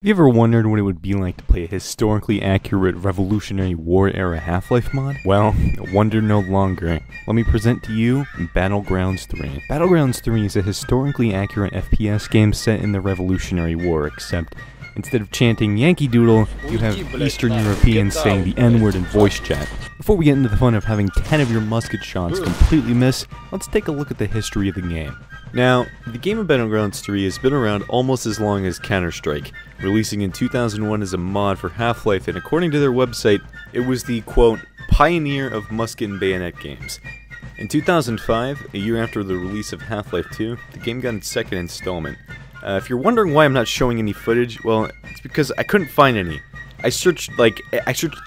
Have you ever wondered what it would be like to play a historically accurate Revolutionary War era Half-Life mod? Well, wonder no longer. Let me present to you Battlegrounds 3. Battlegrounds 3 is a historically accurate FPS game set in the Revolutionary War, except instead of chanting Yankee Doodle, you have Eastern Europeans saying the N-word in voice chat. Before we get into the fun of having 10 of your musket shots completely miss, let's take a look at the history of the game. Now, the game of Battlegrounds 3 has been around almost as long as Counter-Strike, releasing in 2001 as a mod for Half-Life, and according to their website, it was the, quote, pioneer of musket and bayonet games. In 2005, a year after the release of Half-Life 2, the game got its second installment. If you're wondering why I'm not showing any footage, well, it's because I couldn't find any. I searched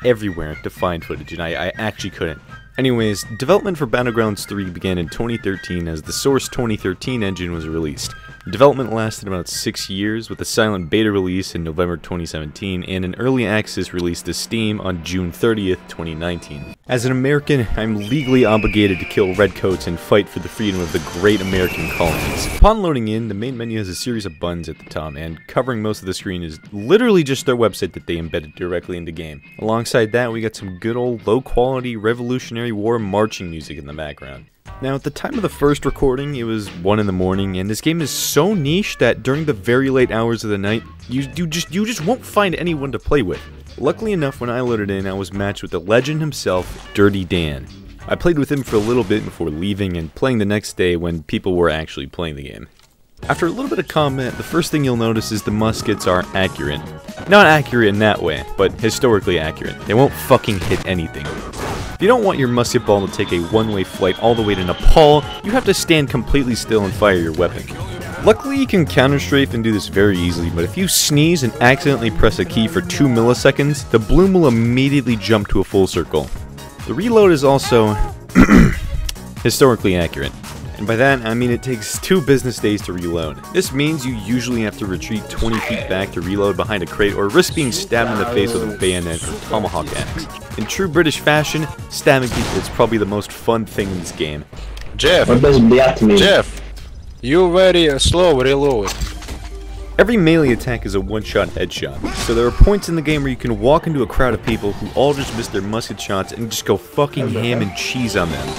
everywhere to find footage, and I actually couldn't. Anyways, development for Battlegrounds 3 began in 2013 as the Source 2013 engine was released. Development lasted about 6 years, with a silent beta release in November 2017 and an early access release to Steam on June 30th, 2019. As an American, I'm legally obligated to kill redcoats and fight for the freedom of the great American colonies. Upon loading in, the main menu has a series of buttons at the top, and covering most of the screen is literally just their website that they embedded directly in the game. Alongside that, we got some good old low-quality revolutionary war marching music in the background. Now, at the time of the first recording, it was 1 in the morning, and this game is so niche that during the very late hours of the night, you just won't find anyone to play with. Luckily enough, when I loaded in, I was matched with the legend himself, Dirty Dan. I played with him for a little bit before leaving and playing the next day when people were actually playing the game. After a little bit of combat, the first thing you'll notice is the muskets are accurate. Not accurate in that way, but historically accurate. They won't fucking hit anything. If you don't want your musket ball to take a one-way flight all the way to Nepal, you have to stand completely still and fire your weapon. Luckily, you can counter-strafe and do this very easily, but if you sneeze and accidentally press a key for 2 milliseconds, the bloom will immediately jump to a full circle. The reload is also historically accurate. And by that, I mean it takes 2 business days to reload. This means you usually have to retreat 20 feet back to reload behind a crate or risk being stabbed in the face with a bayonet or tomahawk axe. In true British fashion, stabbing people is probably the most fun thing in this game. Jeff, you very slow reload. Every melee attack is a one-shot headshot, so there are points in the game where you can walk into a crowd of people who all just miss their musket shots and just go fucking ham and cheese on them.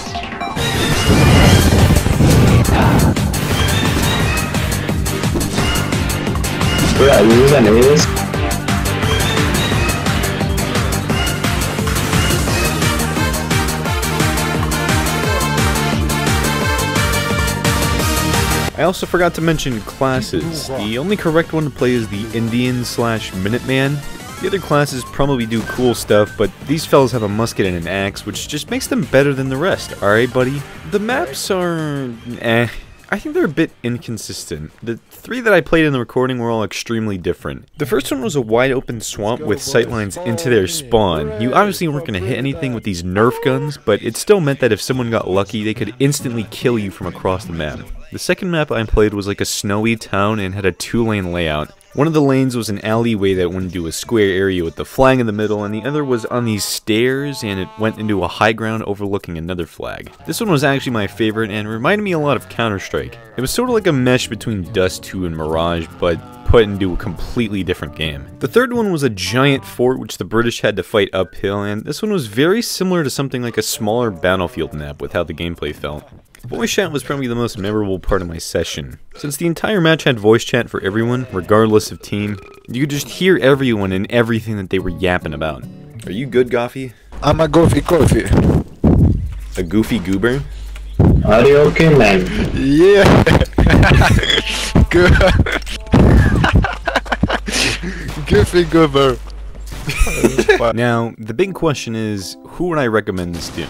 I also forgot to mention classes. The only correct one to play is the Indian/Minuteman. The other classes probably do cool stuff, but these fellas have a musket and an axe, which just makes them better than the rest, alright buddy? The maps are... eh. I think they're a bit inconsistent. The 3 that I played in the recording were all extremely different. The first one was a wide open swamp with sightlines into their spawn. You obviously weren't going to hit anything with these Nerf guns, but it still meant that if someone got lucky, they could instantly kill you from across the map. The second map I played was like a snowy town and had a 2-lane layout. One of the lanes was an alleyway that went into a square area with the flag in the middle, and the other was on these stairs, and it went into a high ground overlooking another flag. This one was actually my favorite, and reminded me a lot of Counter-Strike. It was sort of like a mesh between Dust 2 and Mirage, but put into a completely different game. The third one was a giant fort which the British had to fight uphill, and this one was very similar to something like a smaller battlefield map with how the gameplay felt. Voice chat was probably the most memorable part of my session. Since the entire match had voice chat for everyone, regardless of team, you could just hear everyone and everything that they were yapping about. Are you good, Goffy? I'm a goofy. A goofy goober? Are you okay, man? Yeah! Good. Goofy goober. Now, the big question is, who would I recommend this to?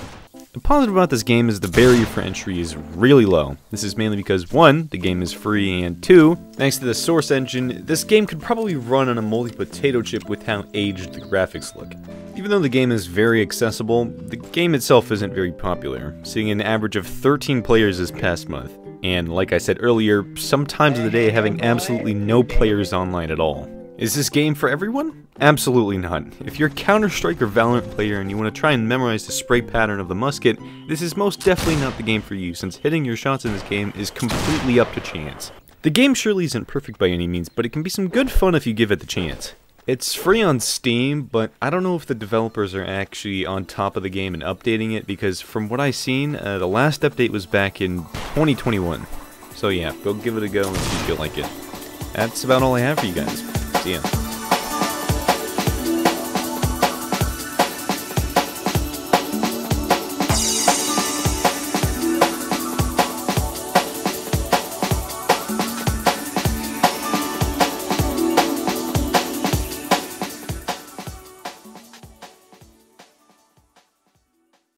The positive about this game is the barrier for entry is really low. This is mainly because 1, the game is free, and 2, thanks to the Source engine, this game could probably run on a moldy potato chip with how aged the graphics look. Even though the game is very accessible, the game itself isn't very popular, seeing an average of 13 players this past month. And like I said earlier, some times of the day having absolutely no players online at all. Is this game for everyone? Absolutely not. If you're a Counter-Strike or Valorant player and you want to try and memorize the spray pattern of the musket, this is most definitely not the game for you, since hitting your shots in this game is completely up to chance. The game surely isn't perfect by any means, but it can be some good fun if you give it the chance. It's free on Steam, but I don't know if the developers are actually on top of the game and updating it, because from what I've seen, the last update was back in 2021. So yeah, go give it a go and see if you like it. That's about all I have for you guys. See ya.